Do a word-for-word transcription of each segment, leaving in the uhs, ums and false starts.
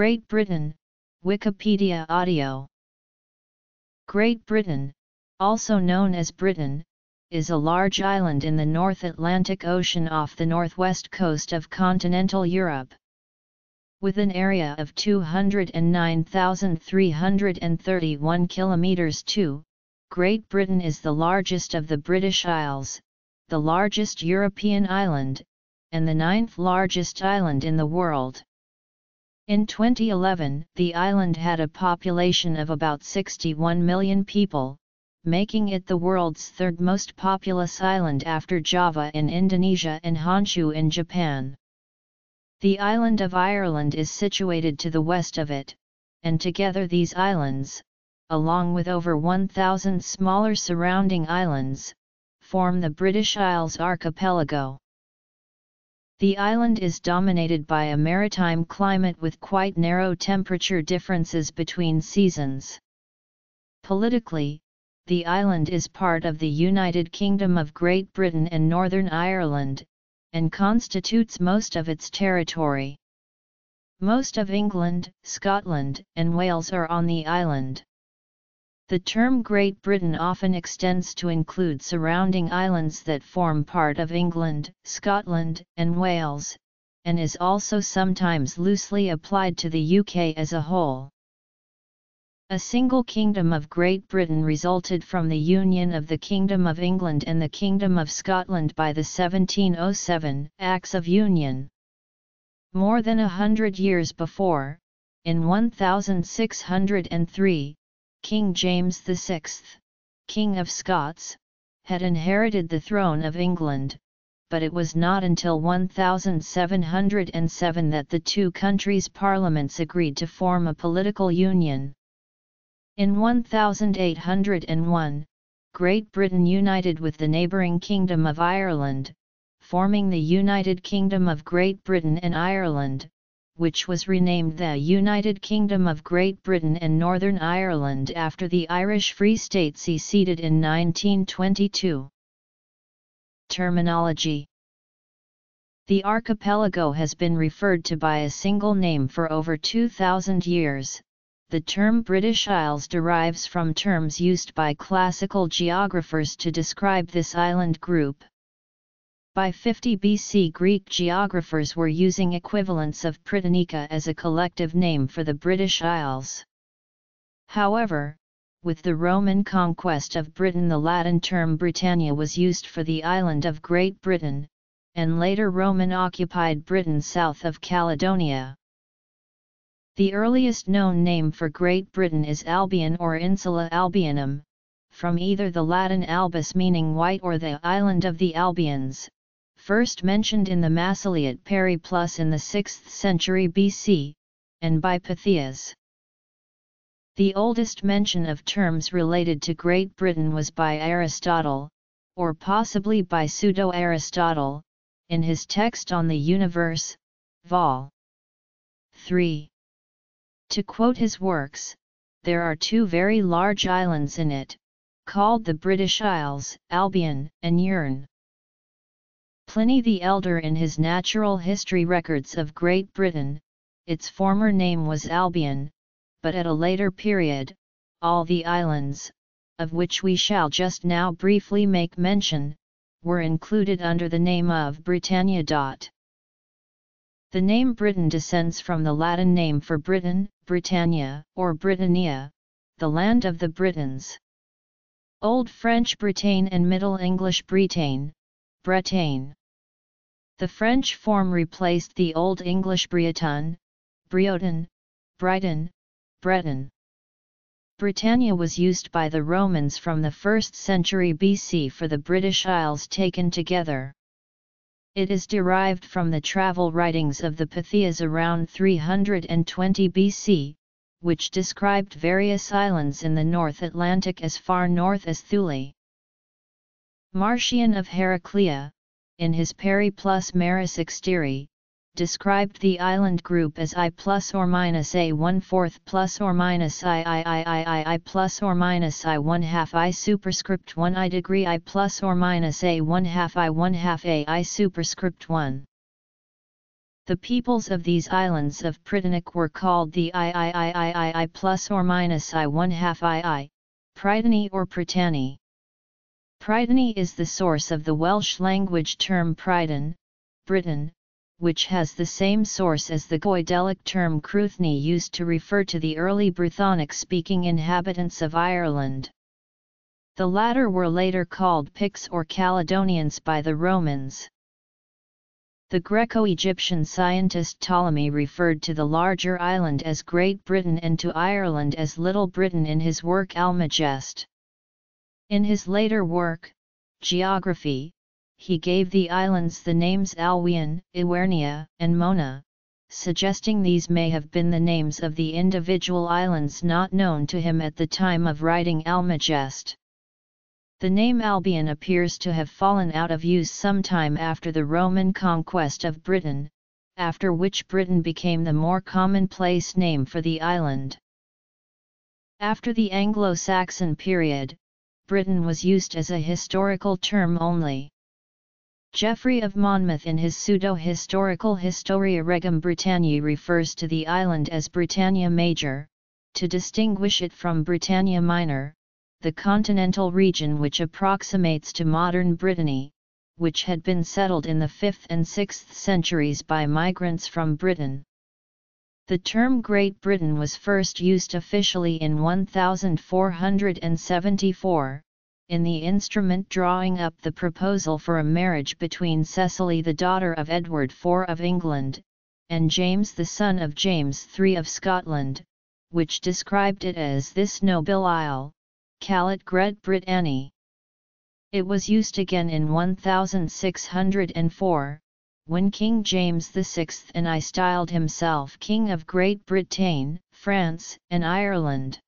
Great Britain, Wikipedia Audio. Great Britain, also known as Britain, is a large island in the North Atlantic Ocean off the northwest coast of continental Europe. With an area of two hundred nine thousand three hundred thirty-one kilometers squared, Great Britain is the largest of the British Isles, the largest European island, and the ninth largest island in the world. In twenty eleven, the island had a population of about sixty-one million people, making it the world's third most populous island after Java in Indonesia and Honshu in Japan. The island of Ireland is situated to the west of it, and together these islands, along with over one thousand smaller surrounding islands, form the British Isles archipelago. The island is dominated by a maritime climate with quite narrow temperature differences between seasons. Politically, the island is part of the United Kingdom of Great Britain and Northern Ireland, and constitutes most of its territory. Most of England, Scotland, and Wales are on the island. The term Great Britain often extends to include surrounding islands that form part of England, Scotland, and Wales, and is also sometimes loosely applied to the U K as a whole. A single Kingdom of Great Britain resulted from the union of the Kingdom of England and the Kingdom of Scotland by the seventeen oh seven Acts of Union. More than a hundred years before, in one thousand six hundred three, King James the sixth, King of Scots, had inherited the throne of England, but it was not until one thousand seven hundred seven that the two countries' parliaments agreed to form a political union. In one thousand eight hundred one, Great Britain united with the neighbouring Kingdom of Ireland, forming the United Kingdom of Great Britain and Ireland, which was renamed the United Kingdom of Great Britain and Northern Ireland after the Irish Free State seceded in nineteen twenty-two. Terminology. The archipelago has been referred to by a single name for over two thousand years. The term British Isles derives from terms used by classical geographers to describe this island group. By fifty B C, Greek geographers were using equivalents of Britannica as a collective name for the British Isles. However, with the Roman conquest of Britain, the Latin term Britannia was used for the island of Great Britain, and later Roman-occupied Britain south of Caledonia. The earliest known name for Great Britain is Albion or Insula Albionum, from either the Latin albus meaning white or the island of the Albions, first mentioned in the Massiliot Periplus in the sixth century B C, and by Pytheas. The oldest mention of terms related to Great Britain was by Aristotle, or possibly by Pseudo-Aristotle, in his text on the universe, Vol. three. To quote his works, there are two very large islands in it, called the British Isles, Albion and Yearn. Pliny the Elder in his Natural History Records of Great Britain, its former name was Albion, but at a later period, all the islands, of which we shall just now briefly make mention, were included under the name of Britannia. The name Britain descends from the Latin name for Britain, Britannia, or Britannia, the land of the Britons. Old French Bretagne and Middle English Bretagne, Bretagne. The French form replaced the Old English Breton, Breotin, Brighton, Breton. Britannia was used by the Romans from the first century B C for the British Isles taken together. It is derived from the travel writings of the Pytheas around three hundred twenty B C, which described various islands in the North Atlantic as far north as Thule. Marcian of Heraclea, in his Periplus Maris Exteri, described the island group as I plus or minus a one fourth plus or minus I I I I I I plus or minus I one half I superscript one I degree I plus or minus a one half I one half a I superscript one. The peoples of these islands of Pritanic were called the Iiiii plus or minus I one half Ii, Prytany or Prytani. Prytany is the source of the Welsh language term Prydan, Britain, which has the same source as the Goidelic term Cruthni used to refer to the early Brythonic-speaking inhabitants of Ireland. The latter were later called Picts or Caledonians by the Romans. The Greco-Egyptian scientist Ptolemy referred to the larger island as Great Britain and to Ireland as Little Britain in his work Almagest. In his later work, Geography, he gave the islands the names Albion, Iwernia, and Mona, suggesting these may have been the names of the individual islands not known to him at the time of writing Almagest. The name Albion appears to have fallen out of use sometime after the Roman conquest of Britain, after which Britain became the more commonplace name for the island. After the Anglo-Saxon period, Britain was used as a historical term only. Geoffrey of Monmouth in his pseudo-historical Historia Regum Britanniae refers to the island as Britannia Major, to distinguish it from Britannia Minor, the continental region which approximates to modern Brittany, which had been settled in the fifth and sixth centuries by migrants from Britain. The term Great Britain was first used officially in one thousand four hundred seventy-four. In the instrument drawing up the proposal for a marriage between Cecily the daughter of Edward the Fourth of England, and James the son of James the Third of Scotland, which described it as this noble isle, Calet Gret Britannie. It was used again in one thousand six hundred four, when King James the Sixth and I styled himself King of Great Britain, France, and Ireland.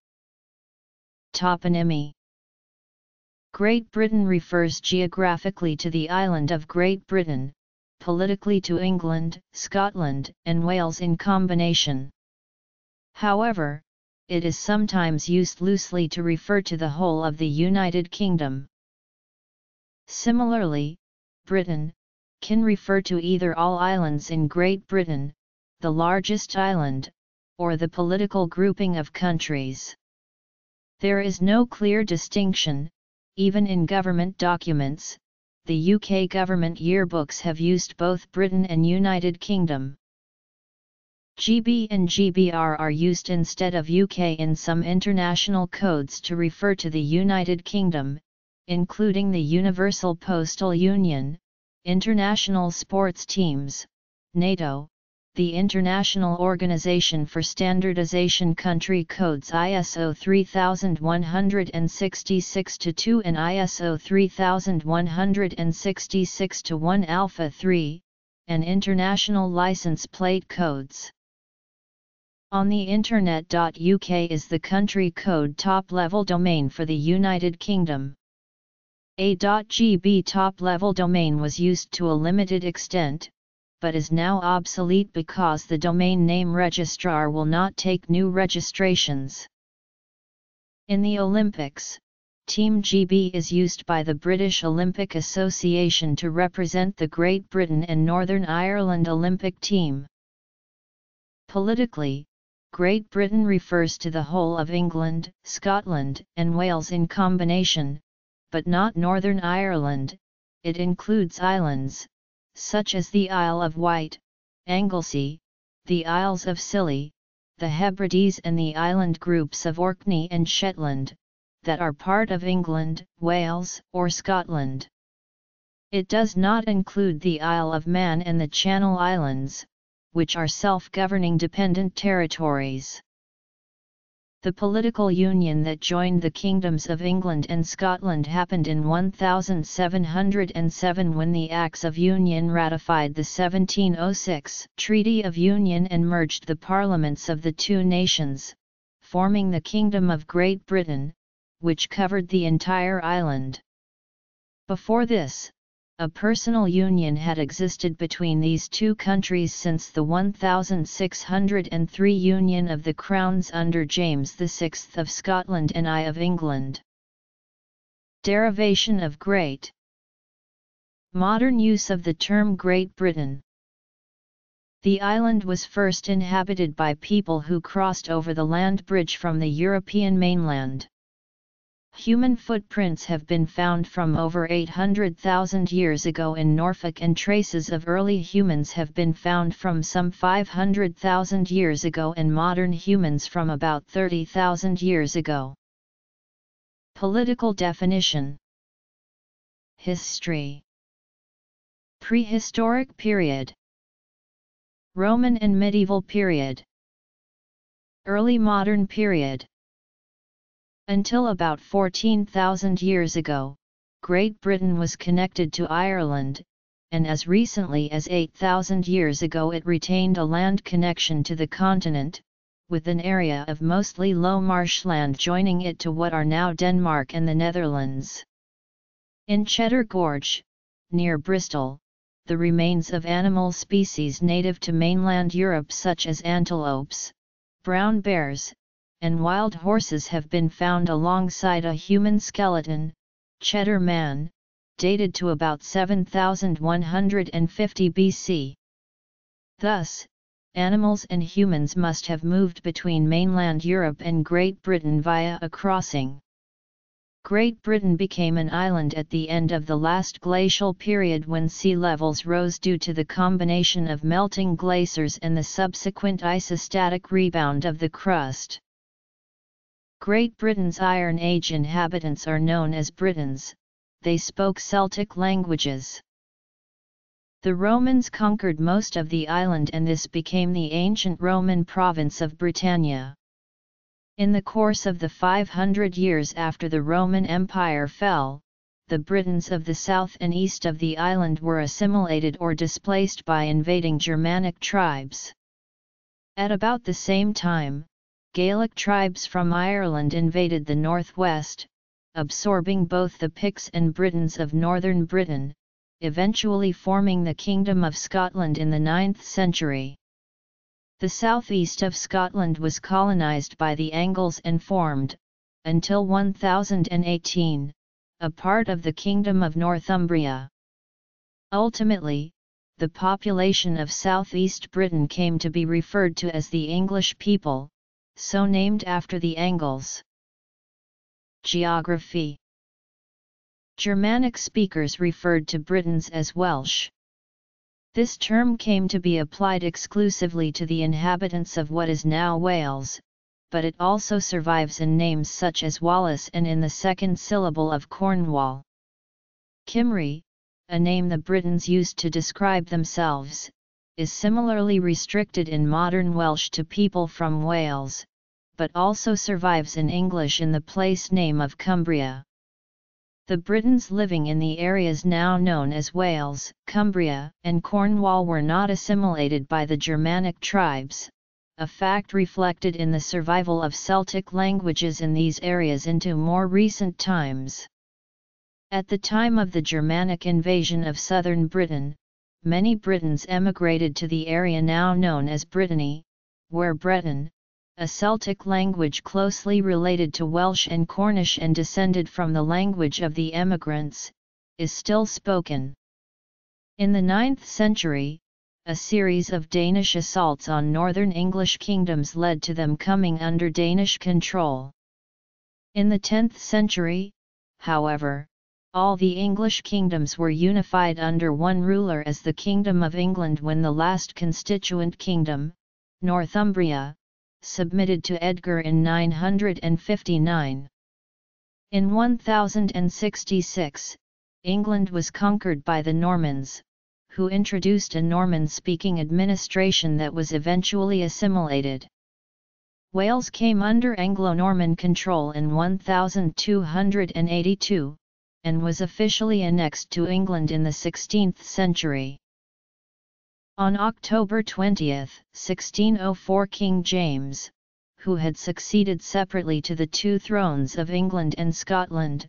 Toponymy. Great Britain refers geographically to the island of Great Britain, politically to England, Scotland, and Wales in combination. However, it is sometimes used loosely to refer to the whole of the United Kingdom. Similarly, Britain can refer to either all islands in Great Britain, the largest island, or the political grouping of countries. There is no clear distinction. Even in government documents, the U K government yearbooks have used both Britain and United Kingdom. G B and G B R are used instead of U K in some international codes to refer to the United Kingdom, including the Universal Postal Union, international sports teams, NATO, the International Organization for Standardization Country Codes I S O three one six six dash two and I S O three one six six dash one Alpha three, and International License Plate Codes. On the internet dot U K is the country code top-level domain for the United Kingdom. A dot G B top-level domain was used to a limited extent, but is now obsolete because the domain name registrar will not take new registrations. In the Olympics, Team G B is used by the British Olympic Association to represent the Great Britain and Northern Ireland Olympic team. Politically, Great Britain refers to the whole of England, Scotland, and Wales in combination, but not Northern Ireland. It includes islands, such as the Isle of Wight, Anglesey, the Isles of Scilly, the Hebrides and the island groups of Orkney and Shetland, that are part of England, Wales, or Scotland. It does not include the Isle of Man and the Channel Islands, which are self-governing dependent territories. The political union that joined the kingdoms of England and Scotland happened in one thousand seven hundred seven when the Acts of Union ratified the seventeen oh six Treaty of Union and merged the parliaments of the two nations, forming the Kingdom of Great Britain, which covered the entire island. Before this, a personal union had existed between these two countries since the one thousand six hundred three union of the crowns under James the Sixth of Scotland and I of England. Derivation of Great. Modern use of the term Great Britain. The island was first inhabited by people who crossed over the land bridge from the European mainland. Human footprints have been found from over eight hundred thousand years ago in Norfolk, and traces of early humans have been found from some five hundred thousand years ago, and modern humans from about thirty thousand years ago. Political definition. History. Prehistoric period. Roman and medieval period. Early modern period. Until about fourteen thousand years ago, Great Britain was connected to Ireland, and as recently as eight thousand years ago it retained a land connection to the continent, with an area of mostly low marshland joining it to what are now Denmark and the Netherlands. In Cheddar Gorge, near Bristol, the remains of animal species native to mainland Europe such as antelopes, brown bears, and wild horses have been found alongside a human skeleton, Cheddar Man, dated to about seven thousand one hundred fifty B C. Thus, animals and humans must have moved between mainland Europe and Great Britain via a crossing. Great Britain became an island at the end of the last glacial period, when sea levels rose due to the combination of melting glaciers and the subsequent isostatic rebound of the crust. Great Britain's Iron Age inhabitants are known as Britons. They spoke Celtic languages. The Romans conquered most of the island, and this became the ancient Roman province of Britannia. In the course of the five hundred years after the Roman Empire fell, the Britons of the south and east of the island were assimilated or displaced by invading Germanic tribes. At about the same time, Gaelic tribes from Ireland invaded the northwest, absorbing both the Picts and Britons of northern Britain, eventually forming the Kingdom of Scotland in the ninth century. The southeast of Scotland was colonised by the Angles and formed, until one thousand eighteen, a part of the Kingdom of Northumbria. Ultimately, the population of southeast Britain came to be referred to as the English people, so named after the Angles. Geography. Germanic speakers referred to Britons as Welsh. This term came to be applied exclusively to the inhabitants of what is now Wales, but it also survives in names such as Wallace and in the second syllable of Cornwall. Cymry, a name the Britons used to describe themselves, is similarly restricted in modern Welsh to people from Wales, but also survives in English in the place name of Cumbria. The Britons living in the areas now known as Wales, Cumbria, and Cornwall were not assimilated by the Germanic tribes, a fact reflected in the survival of Celtic languages in these areas into more recent times. At the time of the Germanic invasion of southern Britain, many Britons emigrated to the area now known as Brittany, where Breton, a Celtic language closely related to Welsh and Cornish and descended from the language of the emigrants, is still spoken. In the ninth century, a series of Danish assaults on northern English kingdoms led to them coming under Danish control. In the tenth century, however, all the English kingdoms were unified under one ruler as the Kingdom of England, when the last constituent kingdom, Northumbria, submitted to Edgar in nine hundred fifty-nine. In one thousand sixty-six, England was conquered by the Normans, who introduced a Norman-speaking administration that was eventually assimilated. Wales came under Anglo-Norman control in one thousand two hundred eighty-two, and was officially annexed to England in the sixteenth century. On October twentieth, sixteen oh four, King James, who had succeeded separately to the two thrones of England and Scotland,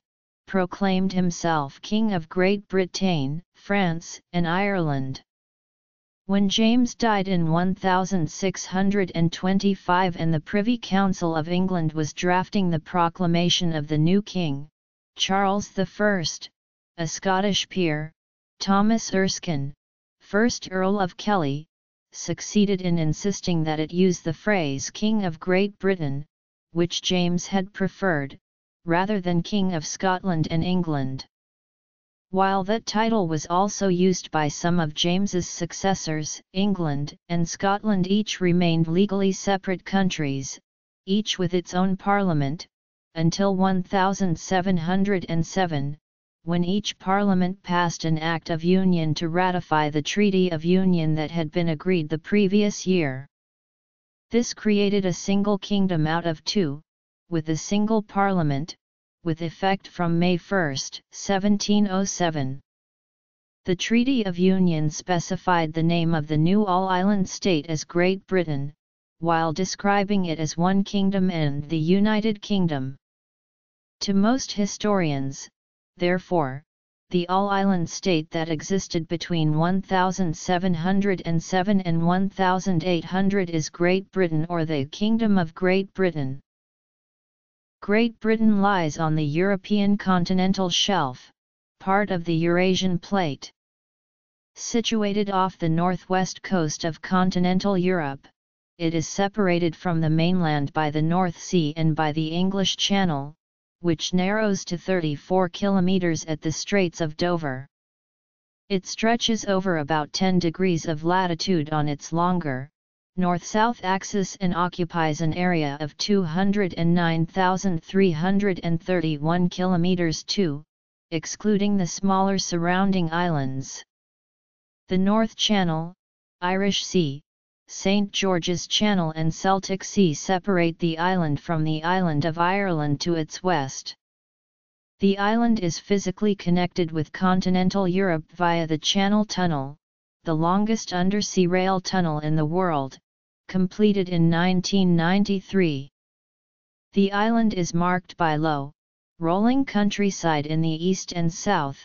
proclaimed himself King of Great Britain, France, and Ireland. When James died in one thousand six hundred twenty-five and the Privy Council of England was drafting the proclamation of the new king, Charles the First, a Scottish peer, Thomas Erskine, first Earl of Kelly, succeeded in insisting that it use the phrase King of Great Britain, which James had preferred, rather than King of Scotland and England. While that title was also used by some of James's successors, England and Scotland each remained legally separate countries, each with its own parliament, until one thousand seven hundred seven, when each parliament passed an Act of Union to ratify the Treaty of Union that had been agreed the previous year. This created a single kingdom out of two, with a single parliament, with effect from May first, seventeen oh seven. The Treaty of Union specified the name of the new all-island state as Great Britain, while describing it as one kingdom and the United Kingdom. To most historians, therefore, the all-island state that existed between one thousand seven hundred seven and one thousand eight hundred is Great Britain or the Kingdom of Great Britain. Great Britain lies on the European continental shelf, part of the Eurasian plate. Situated off the northwest coast of continental Europe, it is separated from the mainland by the North Sea and by the English Channel, which narrows to thirty-four kilometers at the Straits of Dover. It stretches over about ten degrees of latitude on its longer north-south axis and occupies an area of two hundred nine thousand three hundred thirty-one kilometers squared, excluding the smaller surrounding islands. The North Channel, Irish Sea, Saint George's Channel and Celtic Sea separate the island from the island of Ireland to its west. The island is physically connected with continental Europe via the Channel Tunnel, the longest undersea rail tunnel in the world, completed in nineteen ninety-three. The island is marked by low, rolling countryside in the east and south,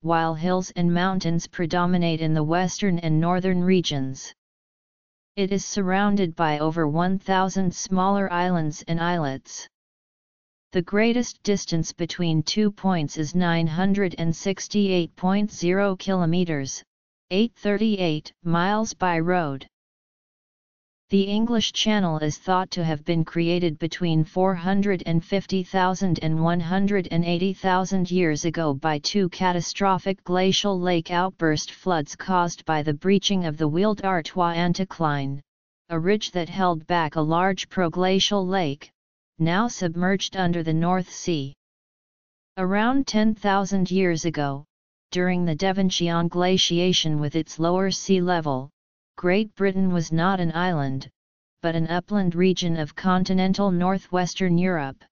while hills and mountains predominate in the western and northern regions. It is surrounded by over one thousand smaller islands and islets. The greatest distance between two points is nine hundred sixty-eight point zero kilometers, eight hundred thirty-eight miles by road. The English Channel is thought to have been created between four hundred fifty thousand and one hundred eighty thousand years ago by two catastrophic glacial lake outburst floods caused by the breaching of the wheeled Artois anticline, a ridge that held back a large proglacial lake, now submerged under the North Sea. Around ten thousand years ago, during the Devonian glaciation with its lower sea level, Great Britain was not an island, but an upland region of continental northwestern Europe,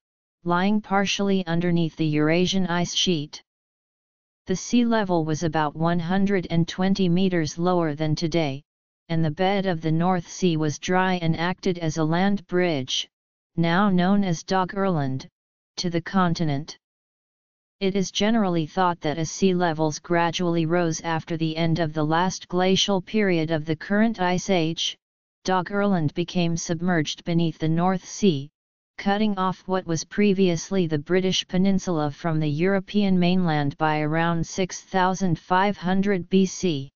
lying partially underneath the Eurasian ice sheet. The sea level was about one hundred twenty meters lower than today, and the bed of the North Sea was dry and acted as a land bridge, now known as Doggerland, to the continent. It is generally thought that as sea levels gradually rose after the end of the last glacial period of the current ice age, Doggerland became submerged beneath the North Sea, cutting off what was previously the British Peninsula from the European mainland by around six thousand five hundred B C.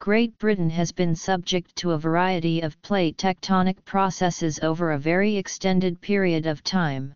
Great Britain has been subject to a variety of plate tectonic processes over a very extended period of time.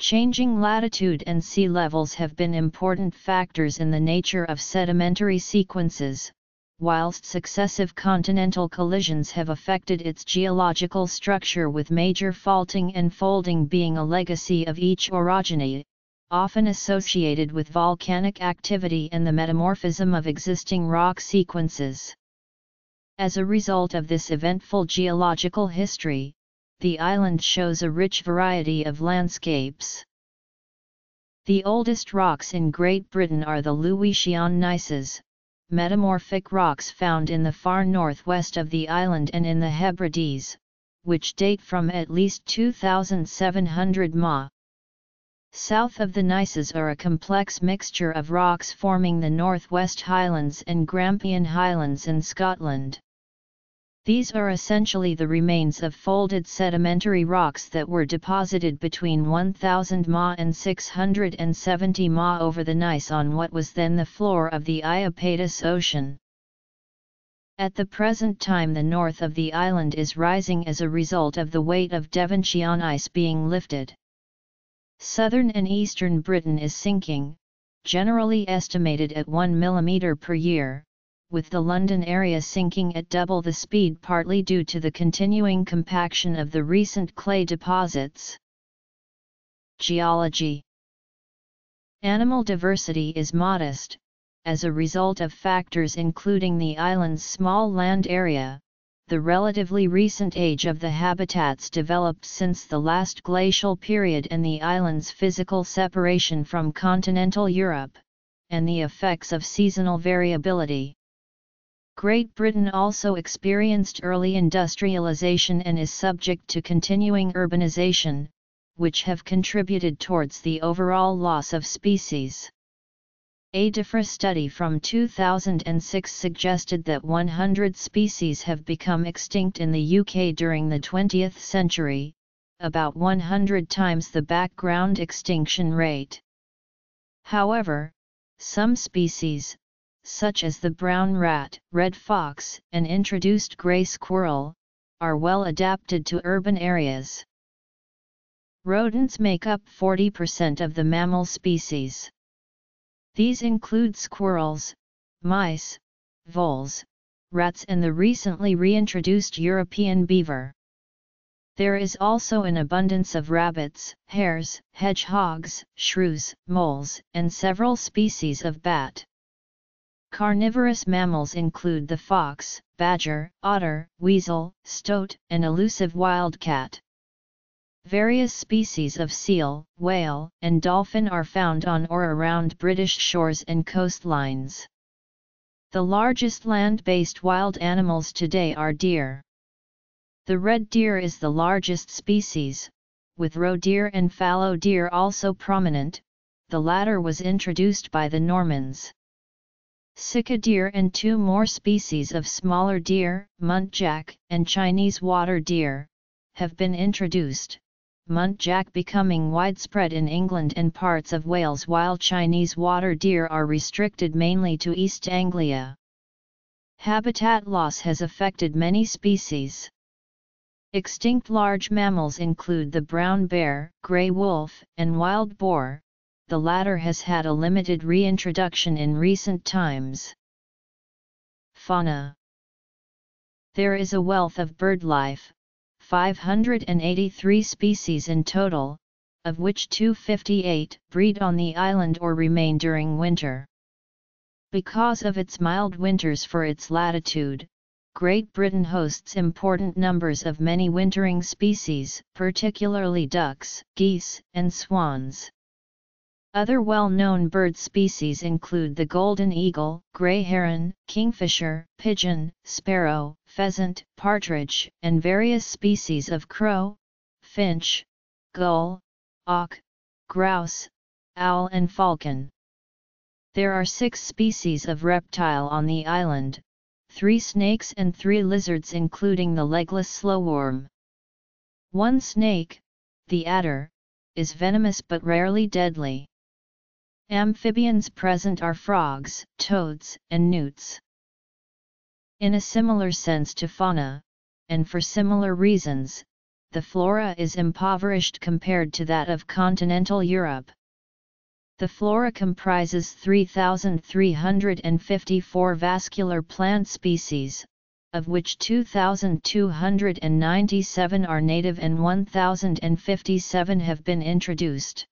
Changing latitude and sea levels have been important factors in the nature of sedimentary sequences, whilst successive continental collisions have affected its geological structure, with major faulting and folding being a legacy of each orogeny, often associated with volcanic activity and the metamorphism of existing rock sequences. As a result of this eventful geological history, the island shows a rich variety of landscapes. The oldest rocks in Great Britain are the Lewisian gneisses, metamorphic rocks found in the far northwest of the island and in the Hebrides, which date from at least two thousand seven hundred M A. South of the gneisses are a complex mixture of rocks forming the Northwest Highlands and Grampian Highlands in Scotland. These are essentially the remains of folded sedimentary rocks that were deposited between one thousand M A and six hundred seventy M A over the gneiss on what was then the floor of the Iapetus Ocean. At the present time the north of the island is rising as a result of the weight of Devonshire ice being lifted. Southern and eastern Britain is sinking, generally estimated at one millimeter per year, with the London area sinking at double the speed partly due to the continuing compaction of the recent clay deposits. Geology. Animal diversity is modest, as a result of factors including the island's small land area, the relatively recent age of the habitats developed since the last glacial period and the island's physical separation from continental Europe, and the effects of seasonal variability. Great Britain also experienced early industrialization and is subject to continuing urbanization, which have contributed towards the overall loss of species. A D F R study from two thousand six suggested that one hundred species have become extinct in the U K during the twentieth century, about one hundred times the background extinction rate. However, some species, such as the brown rat, red fox, and introduced grey squirrel, are well adapted to urban areas. Rodents make up forty percent of the mammal species. These include squirrels, mice, voles, rats and the recently reintroduced European beaver. There is also an abundance of rabbits, hares, hedgehogs, shrews, moles, and several species of bat. Carnivorous mammals include the fox, badger, otter, weasel, stoat, and elusive wildcat. Various species of seal, whale, and dolphin are found on or around British shores and coastlines. The largest land-based wild animals today are deer. The red deer is the largest species, with roe deer and fallow deer also prominent, the latter was introduced by the Normans. Sitka deer and two more species of smaller deer, muntjac and Chinese water deer, have been introduced. Muntjac becoming widespread in England and parts of Wales while Chinese water deer are restricted mainly to East Anglia. Habitat loss has affected many species. Extinct large mammals include the brown bear, grey wolf, and wild boar. The latter has had a limited reintroduction in recent times. Fauna. There is a wealth of bird life. five hundred eighty-three species in total, of which two hundred fifty-eight breed on the island or remain during winter. Because of its mild winters for its latitude, Great Britain hosts important numbers of many wintering species, particularly ducks, geese, and swans. Other well-known bird species include the golden eagle, grey heron, kingfisher, pigeon, sparrow, pheasant, partridge, and various species of crow, finch, gull, auk, grouse, owl and falcon. There are six species of reptile on the island, three snakes and three lizards including the legless slowworm. One snake, the adder, is venomous but rarely deadly. Amphibians present are frogs, toads, and newts. In a similar sense to fauna, and for similar reasons, the flora is impoverished compared to that of continental Europe. The flora comprises three thousand three hundred fifty-four vascular plant species, of which two thousand two hundred ninety-seven are native and one thousand fifty-seven have been introduced.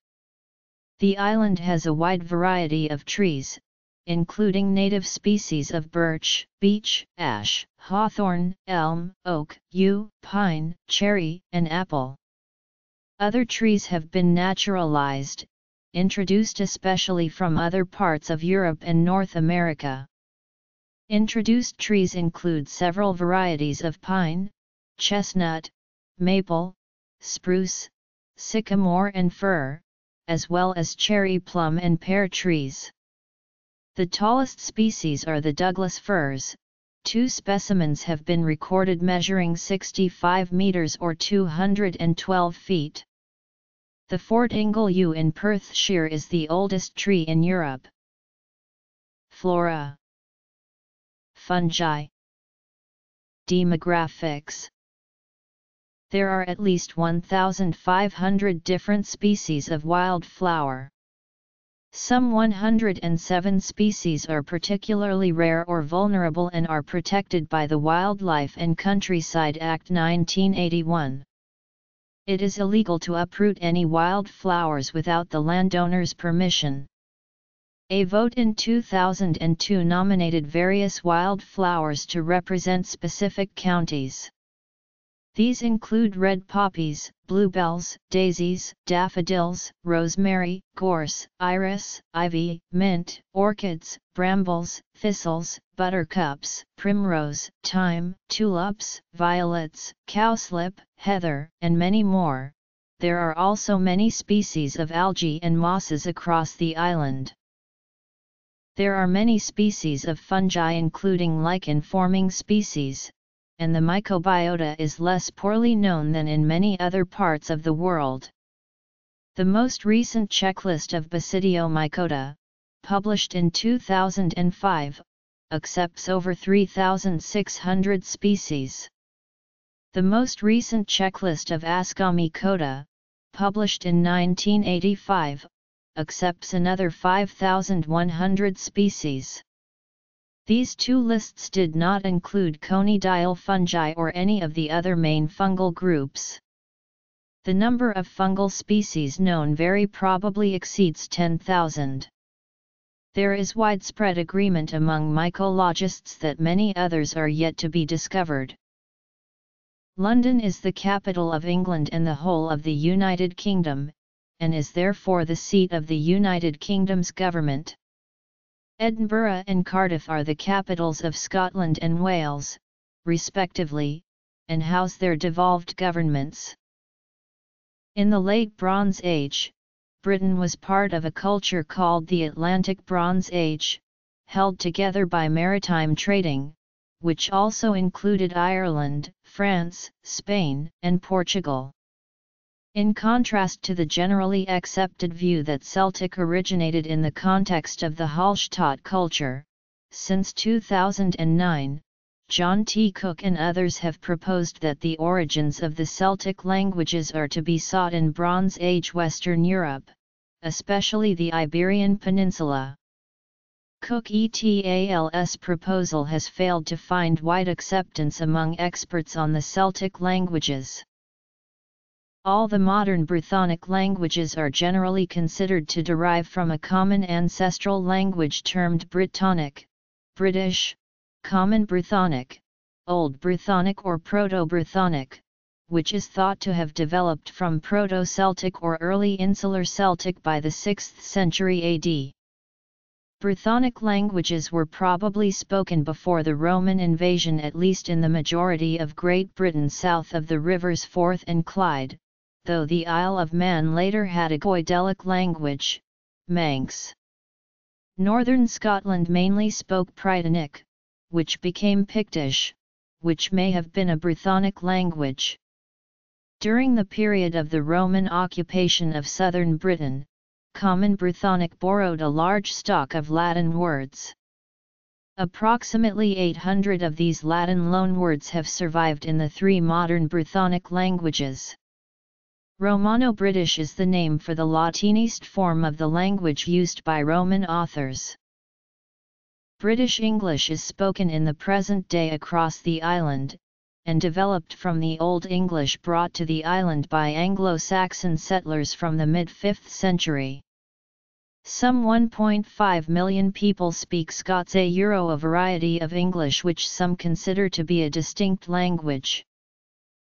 The island has a wide variety of trees, including native species of birch, beech, ash, hawthorn, elm, oak, yew, pine, cherry, and apple. Other trees have been naturalized, introduced especially from other parts of Europe and North America. Introduced trees include several varieties of pine, chestnut, maple, spruce, sycamore and fir, as well as cherry plum and pear trees. The tallest species are the Douglas firs. Two specimens have been recorded measuring sixty-five meters or two hundred twelve feet. The Fortingle yew in Perthshire is the oldest tree in Europe. Flora. Fungi. Demographics. There are at least one thousand five hundred different species of wildflower. Some one hundred seven species are particularly rare or vulnerable and are protected by the Wildlife and Countryside Act nineteen eighty-one. It is illegal to uproot any wildflowers without the landowner's permission. A vote in two thousand two nominated various wildflowers to represent specific counties. These include red poppies, bluebells, daisies, daffodils, rosemary, gorse, iris, ivy, mint, orchids, brambles, thistles, buttercups, primrose, thyme, tulips, violets, cowslip, heather, and many more. There are also many species of algae and mosses across the island. There are many species of fungi, including lichen-forming species, and the microbiota is less poorly known than in many other parts of the world. The most recent checklist of Basidiomycota, published in two thousand five, accepts over three thousand six hundred species. The most recent checklist of Ascomycota, published in nineteen eighty-five, accepts another five thousand one hundred species. These two lists did not include conidial fungi or any of the other main fungal groups. The number of fungal species known very probably exceeds ten thousand. There is widespread agreement among mycologists that many others are yet to be discovered. London is the capital of England and the whole of the United Kingdom, and is therefore the seat of the United Kingdom's government. Edinburgh and Cardiff are the capitals of Scotland and Wales, respectively, and house their devolved governments. In the Late Bronze Age, Britain was part of a culture called the Atlantic Bronze Age, held together by maritime trading, which also included Ireland, France, Spain, and Portugal. In contrast to the generally accepted view that Celtic originated in the context of the Hallstatt culture, since two thousand nine, John T. Cook and others have proposed that the origins of the Celtic languages are to be sought in Bronze Age Western Europe, especially the Iberian Peninsula. Cook et al.'s proposal has failed to find wide acceptance among experts on the Celtic languages. All the modern Brythonic languages are generally considered to derive from a common ancestral language termed Brittonic, British, Common Brythonic, Old Brythonic or Proto-Brythonic, which is thought to have developed from Proto-Celtic or early Insular Celtic by the sixth century A D. Brythonic languages were probably spoken before the Roman invasion, at least in the majority of Great Britain south of the rivers Forth and Clyde, though the Isle of Man later had a Goidelic language, Manx. Northern Scotland mainly spoke Prytonic, which became Pictish, which may have been a Brythonic language. During the period of the Roman occupation of southern Britain, Common Brythonic borrowed a large stock of Latin words. Approximately eight hundred of these Latin loanwords have survived in the three modern Brythonic languages. Romano-British is the name for the Latinized form of the language used by Roman authors. British English is spoken in the present day across the island, and developed from the Old English brought to the island by Anglo-Saxon settlers from the mid-fifth century. Some one point five million people speak Scots Euro, a variety of English which some consider to be a distinct language.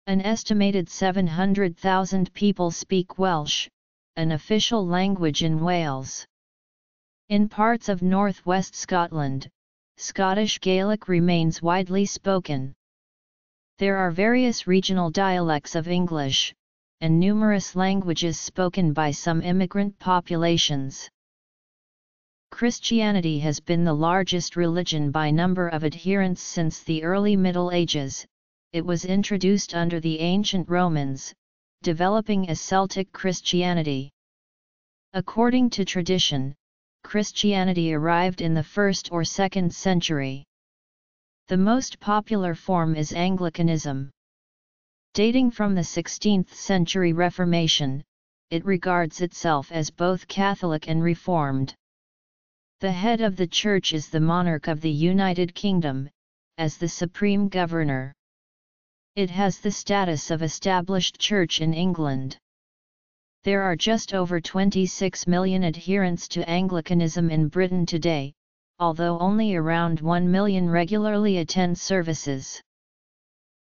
An estimated seven hundred thousand people speak Welsh, an official language in Wales. In parts of northwest Scotland, Scottish Gaelic remains widely spoken. There are various regional dialects of English, and numerous languages spoken by some immigrant populations. Christianity has been the largest religion by number of adherents since the early Middle Ages. It was introduced under the ancient Romans, developing as Celtic Christianity. According to tradition, Christianity arrived in the first or second century. The most popular form is Anglicanism. Dating from the sixteenth century Reformation, it regards itself as both Catholic and Reformed. The head of the Church is the monarch of the United Kingdom, as the supreme governor. It has the status of established church in England. There are just over twenty-six million adherents to Anglicanism in Britain today, although only around one million regularly attend services.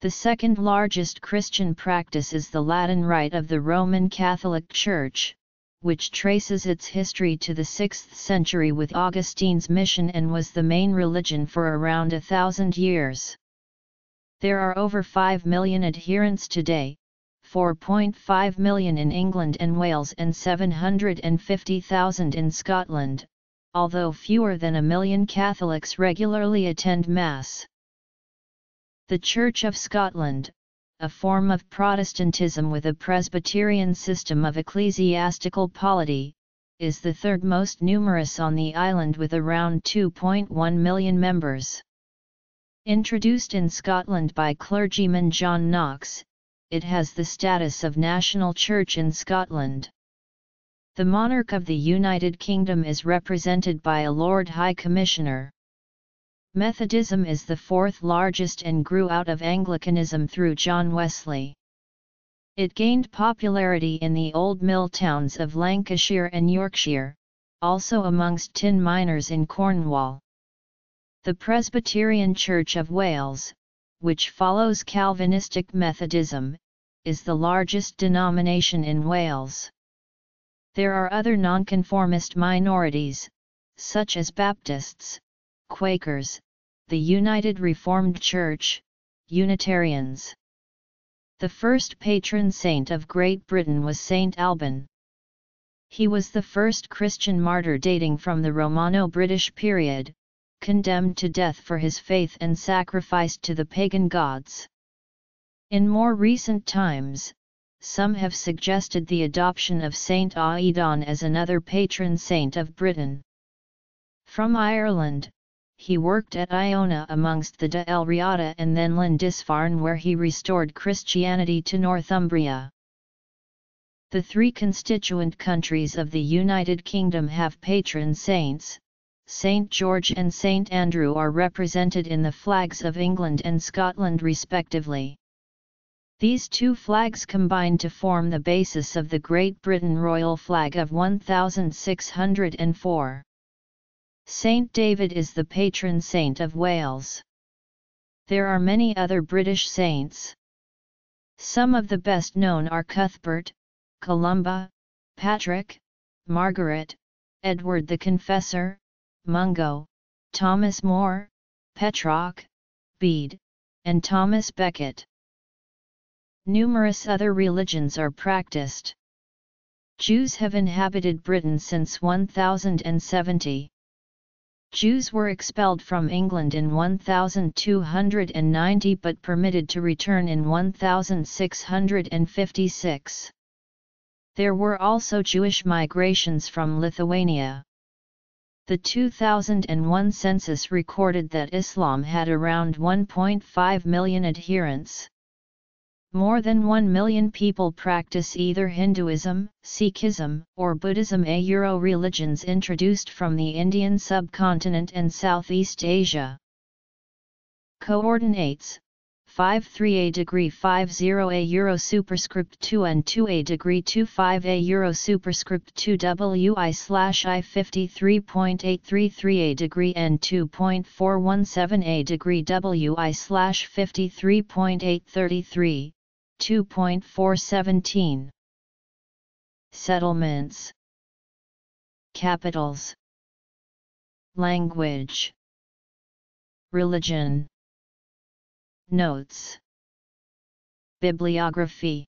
The second largest Christian practice is the Latin Rite of the Roman Catholic Church, which traces its history to the sixth century with Augustine's mission and was the main religion for around a thousand years. There are over five million adherents today, four point five million in England and Wales and seven hundred fifty thousand in Scotland, although fewer than a million Catholics regularly attend Mass. The Church of Scotland, a form of Protestantism with a Presbyterian system of ecclesiastical polity, is the third most numerous on the island with around two point one million members. Introduced in Scotland by clergyman John Knox, it has the status of national church in Scotland. The monarch of the United Kingdom is represented by a Lord High Commissioner. Methodism is the fourth largest and grew out of Anglicanism through John Wesley. It gained popularity in the old mill towns of Lancashire and Yorkshire, also amongst tin miners in Cornwall. The Presbyterian Church of Wales, which follows Calvinistic Methodism, is the largest denomination in Wales. There are other nonconformist minorities, such as Baptists, Quakers, the United Reformed Church, Unitarians. The first patron saint of Great Britain was Saint Alban. He was the first Christian martyr dating from the Romano-British period, condemned to death for his faith and sacrificed to the pagan gods. In more recent times, some have suggested the adoption of Saint Aidan as another patron saint of Britain. From Ireland, he worked at Iona amongst the De El Riata and then Lindisfarne, where he restored Christianity to Northumbria. The three constituent countries of the United Kingdom have patron saints. Saint George and Saint Andrew are represented in the flags of England and Scotland respectively. These two flags combine to form the basis of the Great Britain Royal Flag of one thousand six hundred four. Saint David is the patron saint of Wales. There are many other British saints. Some of the best known are Cuthbert, Columba, Patrick, Margaret, Edward the Confessor, Mungo, Thomas More, Petrock, Bede, and Thomas Becket. Numerous other religions are practiced. Jews have inhabited Britain since one thousand seventy. Jews were expelled from England in one thousand two hundred ninety but permitted to return in one thousand six hundred fifty-six. There were also Jewish migrations from Lithuania. The two thousand one census recorded that Islam had around one point five million adherents. More than one million people practice either Hinduism, Sikhism, or Buddhism, a Euro religions introduced from the Indian subcontinent and Southeast Asia. Coordinates fifty-three a degree fifty a euro superscript two and two a degree twenty-five a euro superscript two wi slash I fifty-three point eight three three a degree and two point four one seven a degree wi slash fifty-three point eight three three, two point four one seven. Settlements, capitals, language, religion. Notes. Bibliography.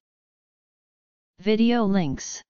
Video links.